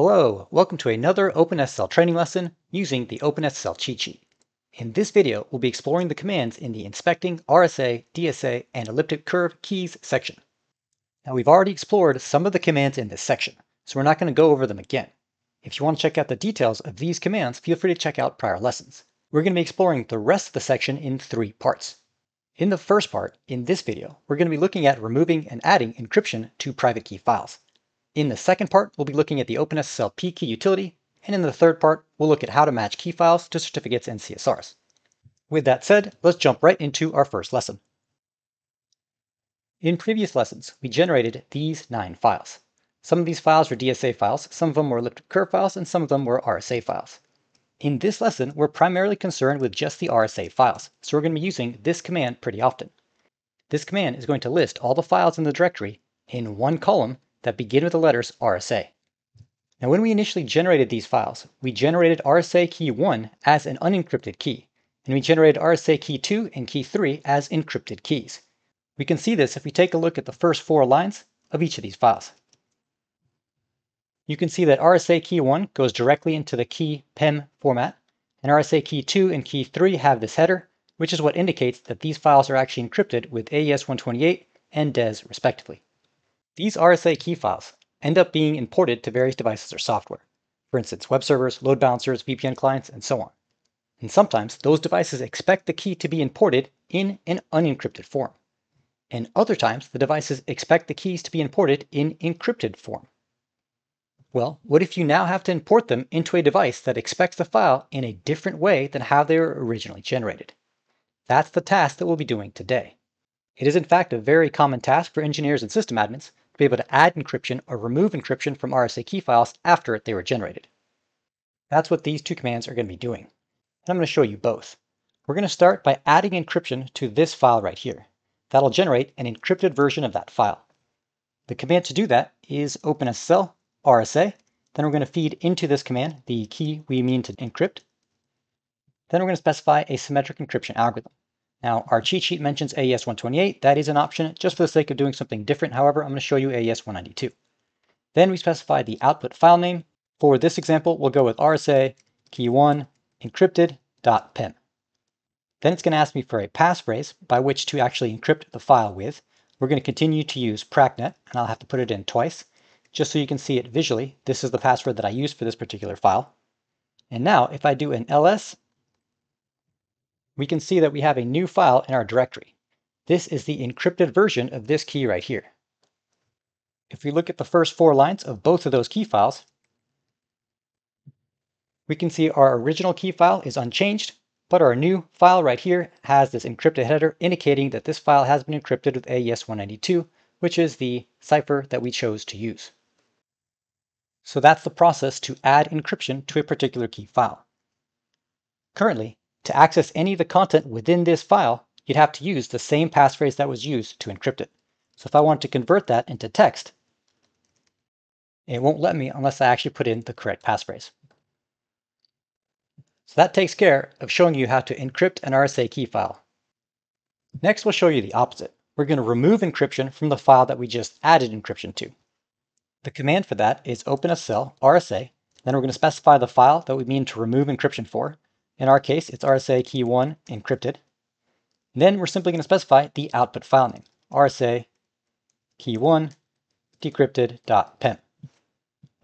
Hello, welcome to another OpenSSL training lesson using the OpenSSL cheat sheet. In this video, we'll be exploring the commands in the Inspecting RSA, DSA, and Elliptic Curve Keys section. Now, we've already explored some of the commands in this section, so we're not going to go over them again. If you want to check out the details of these commands, feel free to check out prior lessons. We're going to be exploring the rest of the section in three parts. In the first part, in this video, we're going to be looking at removing and adding encryption to private key files. In the second part, we'll be looking at the OpenSSL pKey utility, and in the third part, we'll look at how to match key files to certificates and CSRs. With that said, let's jump right into our first lesson. In previous lessons, we generated these 9 files. Some of these files were DSA files, some of them were elliptic curve files, and some of them were RSA files. In this lesson, we're primarily concerned with just the RSA files, so we're going to be using this command pretty often. This command is going to list all the files in the directory in one column that begin with the letters RSA. Now, when we initially generated these files, we generated RSA key 1 as an unencrypted key, and we generated RSA key 2 and key 3 as encrypted keys. We can see this if we take a look at the first 4 lines of each of these files. You can see that RSA key 1 goes directly into the key PEM format, and RSA key 2 and key 3 have this header, which is what indicates that these files are actually encrypted with AES-128 and DES respectively. These RSA key files end up being imported to various devices or software, for instance, web servers, load balancers, VPN clients, and so on. And sometimes those devices expect the key to be imported in an unencrypted form. And other times the devices expect the keys to be imported in encrypted form. Well, what if you now have to import them into a device that expects the file in a different way than how they were originally generated? That's the task that we'll be doing today. It is in fact a very common task for engineers and system admins be able to add encryption or remove encryption from RSA key files after they were generated. That's what these two commands are going to be doing, and I'm going to show you both. We're going to start by adding encryption to this file right here. That'll generate an encrypted version of that file. The command to do that is OpenSSL RSA, then we're going to feed into this command the key we mean to encrypt. Then we're going to specify a symmetric encryption algorithm. Now, our cheat sheet mentions AES-128. That is an option just for the sake of doing something different. However, I'm going to show you AES-192. Then we specify the output file name. For this example, we'll go with RSA key 1 encrypted.pem. Then it's going to ask me for a passphrase by which to actually encrypt the file with. We're going to continue to use pracnet, and I'll have to put it in twice just so you can see it visually. This is the password that I used for this particular file. And now if I do an ls, we can see that we have a new file in our directory. This is the encrypted version of this key right here. If we look at the first 4 lines of both of those key files, we can see our original key file is unchanged, but our new file right here has this encrypted header indicating that this file has been encrypted with AES-192, which is the cipher that we chose to use. So that's the process to add encryption to a particular key file. Currently, to access any of the content within this file, you'd have to use the same passphrase that was used to encrypt it. So if I want to convert that into text, it won't let me unless I actually put in the correct passphrase. So that takes care of showing you how to encrypt an RSA key file. Next, we'll show you the opposite. We're going to remove encryption from the file that we just added encryption to. The command for that is OpenSSL RSA. Then we're going to specify the file that we mean to remove encryption for. In our case, it's RSA key 1 encrypted. Then we're simply going to specify the output file name, RSA key 1 decrypted.pem.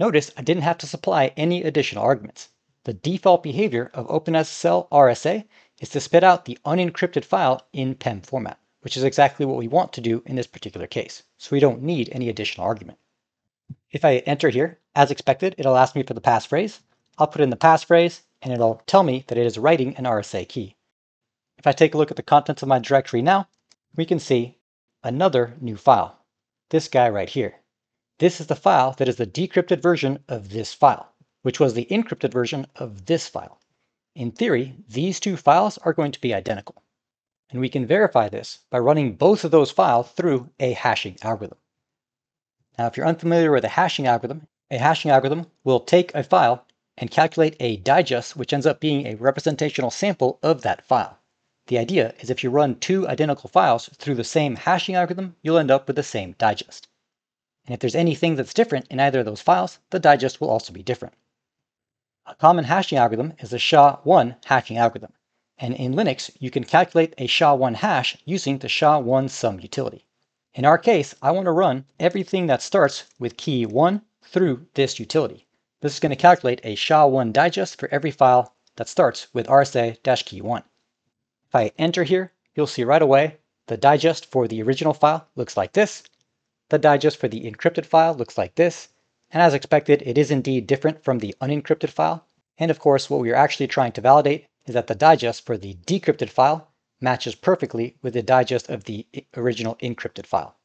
Notice I didn't have to supply any additional arguments. The default behavior of OpenSSL RSA is to spit out the unencrypted file in PEM format, which is exactly what we want to do in this particular case. So we don't need any additional argument. If I enter here, as expected, it'll ask me for the passphrase. I'll put in the passphrase, and it'll tell me that it is writing an RSA key. If I take a look at the contents of my directory now, we can see another new file, this guy right here. This is the file that is the decrypted version of this file, which was the encrypted version of this file. In theory, these two files are going to be identical. And we can verify this by running both of those files through a hashing algorithm. Now, if you're unfamiliar with a hashing algorithm will take a file and calculate a digest, which ends up being a representational sample of that file. The idea is if you run two identical files through the same hashing algorithm, you'll end up with the same digest. and if there's anything that's different in either of those files, the digest will also be different. A common hashing algorithm is the SHA-1 hashing algorithm, and in Linux you can calculate a SHA-1 hash using the sha1sum utility. In our case, I want to run everything that starts with key 1 through this utility. This is going to calculate a SHA-1 digest for every file that starts with RSA-key1. If I enter here, you'll see right away the digest for the original file looks like this, the digest for the encrypted file looks like this, and as expected, it is indeed different from the unencrypted file. And of course, what we are actually trying to validate is that the digest for the decrypted file matches perfectly with the digest of the original encrypted file.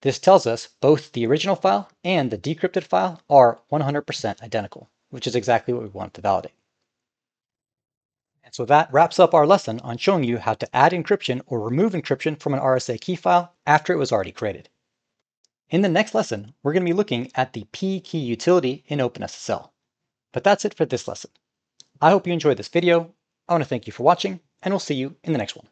This tells us both the original file and the decrypted file are 100% identical, which is exactly what we want to validate. And so that wraps up our lesson on showing you how to add encryption or remove encryption from an RSA key file after it was already created. In the next lesson, we're going to be looking at the P key utility in OpenSSL. But that's it for this lesson. I hope you enjoyed this video. I want to thank you for watching, and we'll see you in the next one.